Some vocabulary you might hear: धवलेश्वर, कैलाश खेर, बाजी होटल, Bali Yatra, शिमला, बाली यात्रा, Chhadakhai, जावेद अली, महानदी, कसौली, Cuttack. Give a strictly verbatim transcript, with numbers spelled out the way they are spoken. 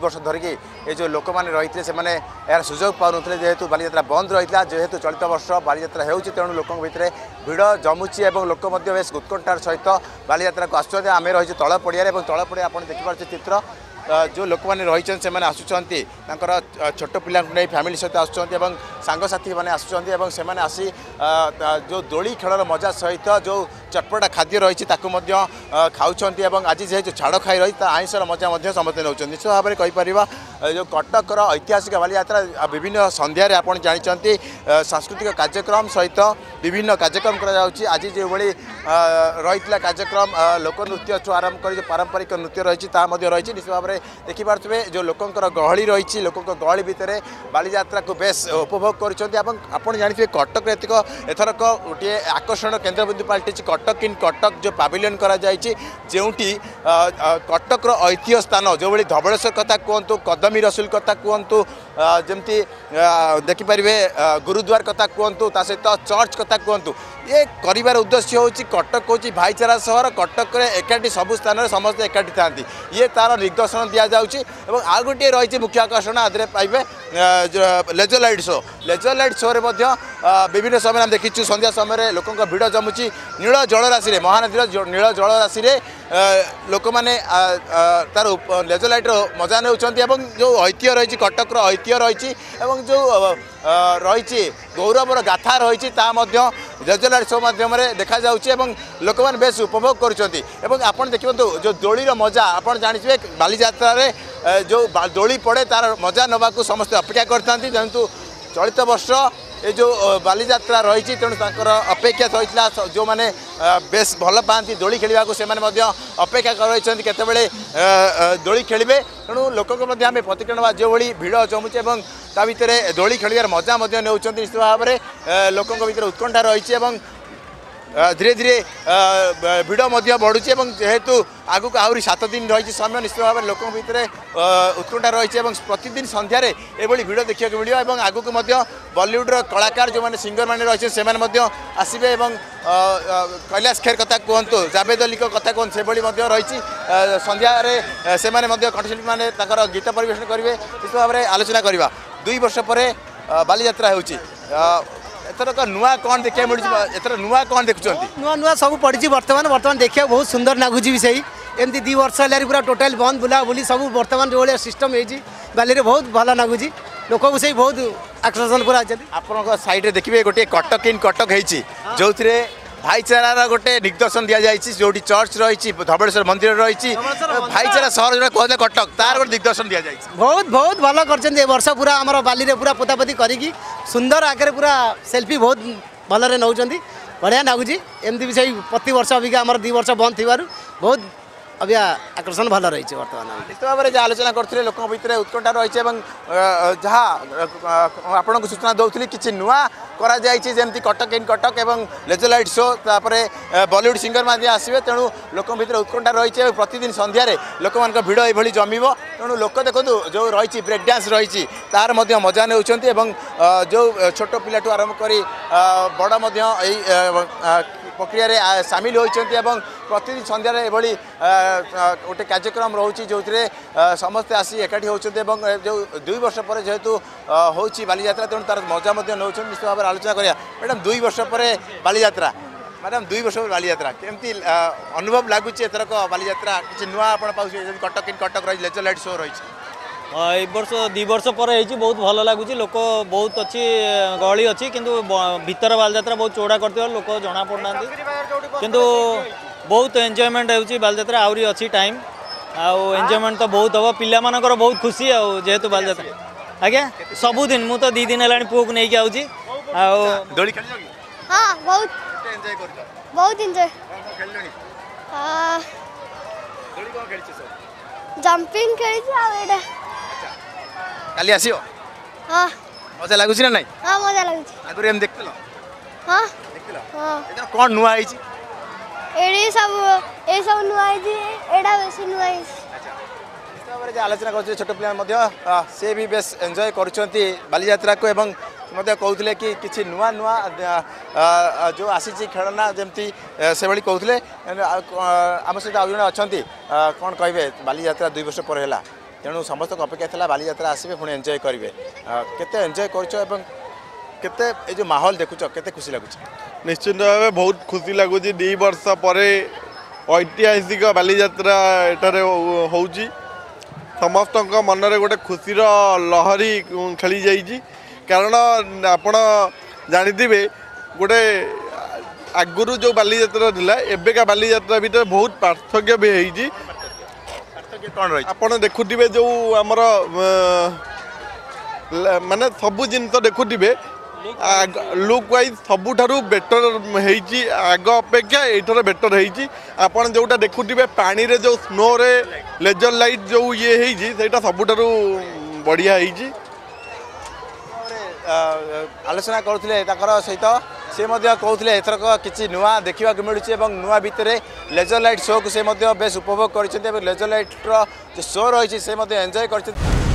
दुई वर्ष धरिकी ये जो लोक मैंने रही थे से यार सुजोग पाते जेहेतु बाली यात्रा बंद रही है। जेहेतु चलित वर्ष बाली यात्रा हो तेणु लोक भितर भिड़ जमुची और लोक बे उत्कंठार सहित बाली यात्रा को आसुच्च आम रही तल पड़िया तल पड़िया आप देखिपारे चित्र जो लोक मैंने रही से आसुँच छोट पिला फैमिली सहित आसुँच सांगसाथी मैंने आसुँच से आसी जो दोली खेलर मजा सहित जो चटपटा खाद्य रही खाऊँ। आज जे छाड़ खाई रही आईषर मजा समस्त नौकरी निश्चित भाव में कहीपर जो कटकर ऐतिहासिक बाली यात्रा विभिन्न संध्यार आप जानते सांस्कृतिक कार्यक्रम सहित विभिन्न कार्यक्रम आज जो भाई रही कार्यक्रम लोकनृत्य ठूँ आरंभ कर पारंपरिक नृत्य रही रही निश्चित भाव में देखिपे जो लोकों गहली रही लोक गहली भितर बाली यात्रा को बेस उपभोग कर जानते कटक एथरक गोटे आकर्षण केन्द्रबिंदु पलटि कटक इन कटक जो पाविलियन करोटी कटक ऐतिह्य स्थान जो भाई धवलेश्वर कथा कहतु कदमी रसुल कथा कहतु जमती देखिपारे गुरुद्वार कथा कहतु ता सहित चर्च कथा कहतु ये कर उद्देश्य हूँ कटक हूँ भाईचारा सहर कटक एकाठी सबू स्थान समस्त एकाठी था ये तार निर्देशन दि जाऊँगी। आ गोटे रही मुख्य आकर्षण आदि पाइबे laser light show laser light show विभिन्न समय आम देखी संध्या समय लोक भिड़ जमुची नील जलराशि महानदी नील जलराशि लोक मैंने तार लेजर लाइट मजा ने जो ऐतिह्य रही कटक ऐतिह्य रही जो रही गौरवर गाथा रही लेजर लाइट शो मध्यम देखा एवं लोक मैंने बेस उपभोग कर देखिए जो दोली मजा आप जानते बाली यात्रा जो दोली पड़े तार मजा नवा समस्त अपेक्षा करते जेहतु चलित वर्ष ये जो बाली यात्रा रही तेणु तर अपेक्षा रही जो मैंने बेस भल पाती दोली खेल से अपेक्षा करते दोली खेलें तेणु लोक आम प्रतिक्रिया जो भाई भिड़ जमुचे और ता भर दोली खेल मजा निश्चित भाव में लोक भर उत्कंठा रही धीरे धीरे भिड़ बढ़ुचे और जेहेतु आगु को आहरी सात दिन रही समय निश्चित भाव में लोक भितर उत्कंठा रही प्रतिदिन सन्धार यह भिड़ देखा मिले और आगु को बॉलीवुडर कलाकार जो मैंने सिंगर मैंने रही से आसबे कैलाश खेर कथा कहतु जावेद अली कथा कहतु से रही सन्धार से कंठशिल्पी मैंने गीत परिवेशन करेंगे निश्चित भाव में आलोचना करवा। दुई वर्ष पर बाली यात्रा हो एथरक नुआ कौन देखा मिलूँ एथर नुआ कौन देखुं नुआ नुआ सब पड़ी बर्तमान बर्तमान देखा बहुत सुंदर लगुच भी सही एमती दी वर्ष है पूरा टोटाल बंद बुला बुली सब बर्तमान जो भाया सिस्टम होगी बाली बहुत भल लगुच लोक से बहुत आकर्षण पूरा आप सैड्रे देखिए गोटे कटक इन कटक हो जो थे भाईचारा गोटे निर्देशन दि जाए जो चर्च रही धवलेश्वर मंदिर रही भाईचारा सहर जो कहते कटक तार गोटे निर्देशन दि जाए बहुत बहुत भल कर वर्ष पूरा आम बाली पूरा पोतापोती करी सुंदर आगे पूरा सेल्फी बहुत भलि नौ बढ़िया लगुच एमती भी सही प्रति वर्ष अबिका आम दु वर्ष बंद थी बहुत अभी आकर्षण भल रही है बर्तमान निश्चित भाव में जहाँ आलोचना करते लोक भितर उत्कंठा रही है जहाँ आपन को सूचना दूसरी किसी नुआ करा जमी कटक इन कटक एवं लेजर लाइट शो तापर बॉलीवुड सिंगर मैं आसवे तेणु लोक भितर उत्कंठा रही है प्रतिदिन सन्धार लोक मान भिड़ ये जमीब तेणु लोक देखो जो रही ब्रेक डांस रही तार मजा ने जो छोट पिलाठू आरंभ कर बड़ प्रक्रिया सामिल होती प्रतिदिन सन्धार एभली गोटे कार्यक्रम रोचे जो थे समस्ते आसी एकाठी होते जो दुई वर्ष पर जेहेतु होची बाली यात्रा तेणु तार मजा नौ निश्चित भाव में आलोचना करा। मैडम दुई वर्ष पर बाली यात्रा मैडम दुई वर्ष पर बाली यात्रा केमती अनुभव लगुच एथरक बाली यात्रा किसी नुआ आपड़ी कटक इन कटक रही लेजर लाइट शो रही ए वर्ष दी वर्ष पर बहुत भल लगुच लोक बहुत अच्छी गहली अच्छी किंतु भीतर बाली यात्रा बहुत चौड़ा करते लोक जना पड़ना किंतु बहुत एंजॉयमेंट होची बाली यात्रा आउरी अच्छी टाइम आउ एंजॉयमेंट तो बहुत हम पिला मानकर बहुत खुशी आउ जेहेतु बाली यात्रा आज्ञा सबुदिन मुझे दी दिन है पुह को लेकिन आउची जंपिंग काली आसियो हां मजा लागुच ना नहीं हां मजा लागुच आगुरे हम देखतलो हां देखतलो हां एदर कोन नुआ आइची एडी सब ए सब नुआ आइची एडा बेसी नुआ आइची अच्छा इस्तवर जे आलोचना करछ छोटो प्लेयर मध्य से भी बेस एन्जॉय करछंती बाली यात्रा को एवं मध्य कहते कि किसी नुआ नुआ जो आसी खेलना जमती से भाई कहते आम सहित आज जन अच्छा कौन कहे बाली यात्रा दुई वर्ष पर है तेणु समस्त अपेक्षा बाली यात्रा आसबे पुणी एंजॉय करेंगे केते एंजॉय करते जो माहौल देखुच केते खुशी लगुच निश्चित भाव बहुत खुशी लगुच दु वर्ष पर ऐतिहासिक बाली यात्रा एठारे होउची समस्त मनरे गोटे खुशीर लहरी खेली जाइए कारण आपण जानिदिबे गोटे आगुरी जो बाली यात्रा थिला एबेका बाली यात्रा भीतर बहुत पार्थक्य भी होइजी आपड़ देखुवे जो आमर मानने सबू जिन देखुवे लुक वाइज सबुठ बेटर होग अपेक्षा यार बेटर होपड़ जोटा देखुवे पानी रे जो स्नो रे लेजर लाइट जो ये होटा सबुठ बढ़िया हो आलोचना करुले सहित सी कहते एथरक किसी नुआ देखा मिलूँ और नुआ भितर लेजर लाइट शो को से बेस उपभोग कर लेजर लाइट रो जो शो रही एंजॉय कर।